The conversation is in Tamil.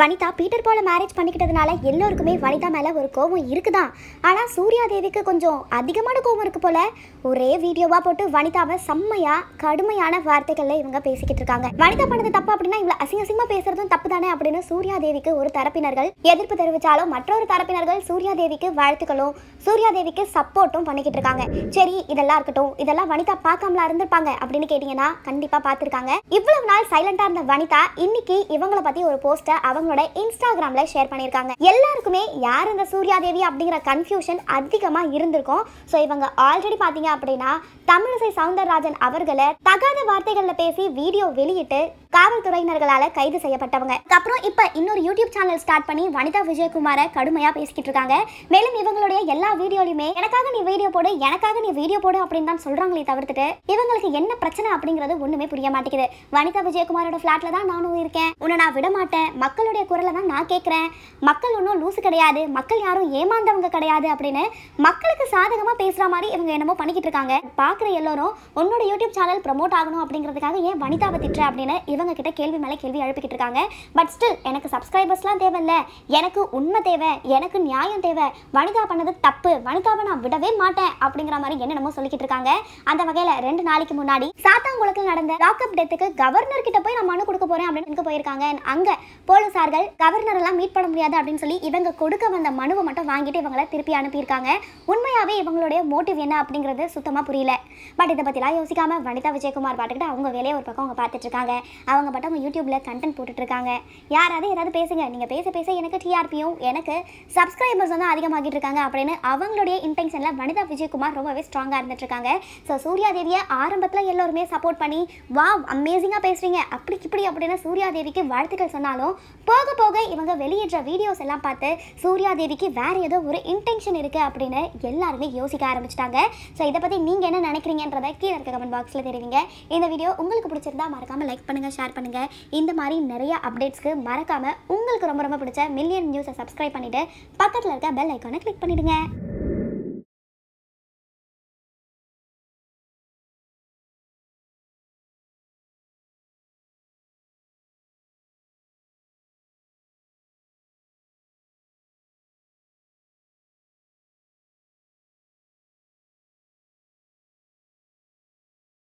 वनिता पीटर पॉल मैरेज பண்ணிக்கிட்டதனால எல்லாருக்குமே வனிதா மேல ஒரு கோபம் இருக்குதா ஆனா சூர்யா தேவிக்கு கொஞ்சம் அதிகமான கோபம் இருக்கு போல ஒரே வீடியோவா போட்டு வனிதாவை செம்மயா கடுமையான வார்த்தைகள்ல இவங்க பேசிக்கிட்டு இருக்காங்க வனிதா பண்ணது தப்பு அப்படினா இவள அசிங்கமா பேசுறதும் தப்புதானே அப்படினு சூர்யா தேவிக்கு ஒரு தரப்பினர்கள் எதிர்ப்பு தெரிவிச்சாலும் மற்றொரு தரப்பினர்கள் சூர்யா தேவிக்கு வாழ்த்துக்களும் சூர்யா தேவிக்கு சப்போர்ட்டும் பண்ணிக்கிட்டு இருக்காங்க சரி இதெல்லாம் இருக்கட்டும் இதெல்லாம் வனிதா பார்க்காமலா இருந்திருப்பாங்க அப்படினு கேட்டிங்கனா கண்டிப்பா பார்த்திருக்காங்க இவ்வளவு நாள் சைலண்டா இருந்த வனிதா இன்னைக்கு இவங்கள பத்தி ஒரு போஸ்ட் इंस्टाग्राम शेयर पण्णिरुक्कांगा सूर्या देवी अप्पडिंगर कंफ्यूजन अधिकमा इरुंदिरुक्कुम सो इवंगा ऑलरेडी पातींगा अप्पडिना तमिळिसै सौंदरराजन अवर्गले तगाद वार्तैगल्ल पेसी वीडियो वेळियिट्टु காவல் துறையினர்களால கைது செய்யப்பட்டவங்க. அப்புறம் இப்ப இன்னொரு YouTube சேனல் ஸ்டார்ட் பண்ணி வனிதா விஜயகுமார கடுமையா பேசிக்கிட்டு இருக்காங்க. மேலும் இவங்களுடைய எல்லா வீடியோலயுமே எனக்காக நீ வீடியோ போடு அப்படிን தான் சொல்றாங்களே தவிர்த்துட்டு இவங்களுக்கு என்ன பிரச்சனை அப்படிங்கிறது ஒண்ணுமே புரிய மாட்டேங்குது. வனிதா விஜயகுமாரோட ஃப்ளாட்ல தான் நானும் இருக்கேன். உன்னை நான் விட மாட்டேன். மக்களுடைய குரலை தான் நான் கேக்குறேன். மக்கள் ஒண்ணும் லூசு கிடையாது. மக்கள் யாரும் ஏமாந்தவங்க கிடையாது அப்படினு மக்களுக்கு சாதகமா பேசுற மாதிரி இவங்க என்னமோ பண்ணிக்கிட்டு இருக்காங்க. பாக்குற எல்லாரும் உன்னோட YouTube சேனல் ப்ரோமோட் ஆகணும் அப்படிங்கிறதுக்காக ஏன் வனிதாவை திட்ற அப்படினு இவங்க கேள்வி மேல கேள்வி எழுப்பிக்கிட்டு இருக்காங்க பட் ஸ்டில் எனக்கு சப்ஸ்கிரைபர்ஸ்லாம் தேவை இல்ல எனக்கு உண்மை தேவை எனக்கு நியாயம் தேவை வனிதா பண்ணது தப்பு வனிதாவை நான் விடவே மாட்டேன் அப்படிங்கற மாதிரி என்னென்னமோ சொல்லிக்கிட்டு இருக்காங்க அந்த வகையில ரெண்டு நாளைக்கு முன்னாடி சாத்தாங்குளத்துல நடந்த லாக்அப் டெத்துக்கு கவர்னர் கிட்ட போய் நான் மனு கொடுக்க போறேன் அப்படினு போயிருக்காங்க அங்க போலீசார்கள் கவர்னர் எல்லாம் மீட் பண்ண முடியாது அப்படினு சொல்லி இவங்க கொடுக்க வந்த மனுவை மட்டும் வாங்கிட்டு இவங்களை திருப்பி அனுப்பி இருக்காங்க உண்மையாவே இவங்களுடைய மோட்டிவ் என்ன அப்படிங்கறது சுத்தமா புரியல பட் இத பத்திலாம் யோசிக்காம வனிதா விஜயகுமார் பாட்டுக்கிட்ட அவங்க வேலைய ஒரு பக்கம் அவங்க பார்த்துட்டு இருக்காங்க அவங்க பட்டவங்க யூடியூப்ல கண்டென்ட் போட்டுட்டு இருக்காங்க யாராவது ஏதாவது பேசுங்க நீங்க பேச எனக்கு டிஆர்பியும் எனக்கு சப்ஸ்கிரைபர்ஸ் தான் அதிகமாகிட்டு இருக்காங்க அப்படினு அவங்களுடைய இன்டென்ஷன்ல வனிதா விஜயகுமார் ரொம்பவே ஸ்ட்ராங்கா இருந்துட்டு இருக்காங்க சோ சூர்யா தேவியை ஆரம்பத்துல எல்லாரும் சப்போர்ட் பண்ணி வாவ் அமேசிங்கா பேசுறீங்க அப்படி இப்படி அப்படினா சூர்யா தேவிக்கு வாழ்த்துக்கள் சொன்னாலும் போக போக இவங்க வெளியிட்ட வீடியோஸ் எல்லாம் பார்த்து சூர்யா தேவிக்கு வேற ஏதோ ஒரு இன்டென்ஷன் இருக்கு அப்படினு எல்லாரும் யோசிக்க ஆரம்பிச்சிட்டாங்க சோ இத பத்தி நீங்க என்ன நினைக்கிறீங்கன்றதை கீழ இருக்க கமெண்ட் பாக்ஸ்ல தெரிவிங்க இந்த வீடியோ உங்களுக்கு பிடிச்சிருந்தா மறக்காம லைக் பண்ணுங்க ஷேர் பண்ணுங்க இந்த மாதிரி நிறைய அப்டேட்ஸ்க்கு மறக்காம உங்களுக்கு ரொம்ப பிடிச்ச மில்லியன் நியூஸை சப்ஸ்கிரைப் பண்ணிட்டு பக்கத்துல இருக்க பெல் ஐகானை கிளிக் பண்ணிடுங்க